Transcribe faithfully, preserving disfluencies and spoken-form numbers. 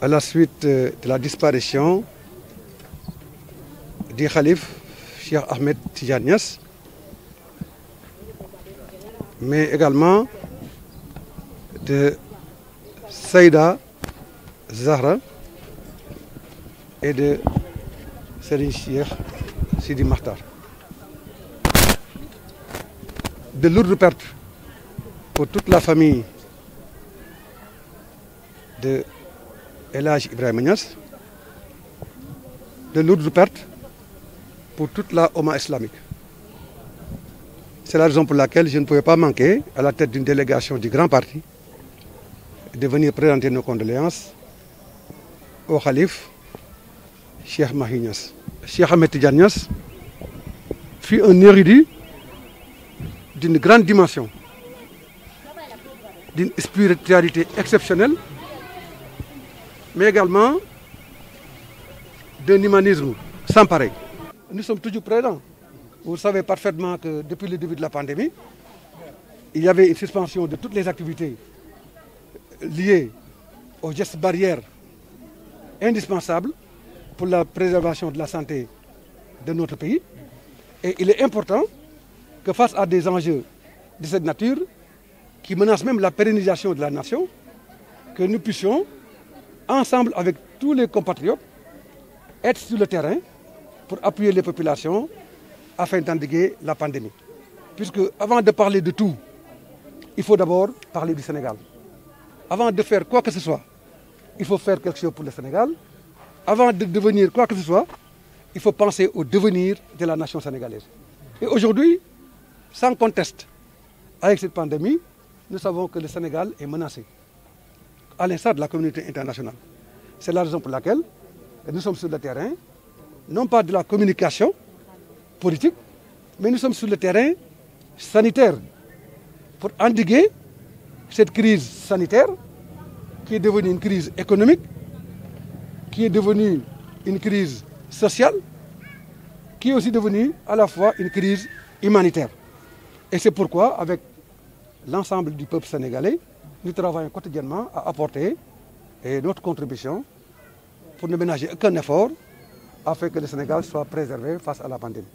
à la suite de la disparition du Khalife Cheikh Ahmed Tidiane Niass, mais également de Saïda Zahra et de Serin Cheikh Sidi Mahtar. De lourdes pertes pour toute la famille de Cheikh Ibrahima Niass, de lourdes pertes pour toute la Oumma islamique. C'est la raison pour laquelle je ne pouvais pas manquer, à la tête d'une délégation du Grand Parti, de venir présenter nos condoléances au Khalife Cheikh Mahi Niass. Cheikh Ahmed Tidiane Niass fut un érudit d'une grande dimension, d'une spiritualité exceptionnelle, mais également d'un humanisme sans pareil. Nous sommes toujours présents. Vous savez parfaitement que depuis le début de la pandémie, il y avait une suspension de toutes les activités liées aux gestes barrières indispensables pour la préservation de la santé de notre pays. Et il est important que face à des enjeux de cette nature, qui menacent même la pérennisation de la nation, que nous puissions ensemble avec tous les compatriotes, être sur le terrain pour appuyer les populations afin d'endiguer la pandémie. Puisque avant de parler de tout, il faut d'abord parler du Sénégal. Avant de faire quoi que ce soit, il faut faire quelque chose pour le Sénégal. Avant de devenir quoi que ce soit, il faut penser au devenir de la nation sénégalaise. Et aujourd'hui, sans conteste, avec cette pandémie, nous savons que le Sénégal est menacé, à l'instar de la communauté internationale. C'est la raison pour laquelle nous sommes sur le terrain, non pas de la communication politique, mais nous sommes sur le terrain sanitaire pour endiguer cette crise sanitaire qui est devenue une crise économique, qui est devenue une crise sociale, qui est aussi devenue à la fois une crise humanitaire. Et c'est pourquoi, avec l'ensemble du peuple sénégalais, nous travaillons quotidiennement à apporter notre contribution pour ne ménager aucun effort afin que le Sénégal soit préservé face à la pandémie.